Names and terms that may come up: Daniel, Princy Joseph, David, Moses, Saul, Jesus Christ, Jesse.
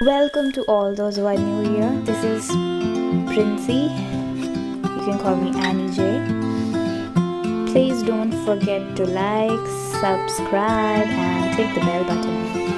Welcome to all those who are new here. This is Princy. You can call me Annie J. Please don't forget to like, subscribe and click the bell button.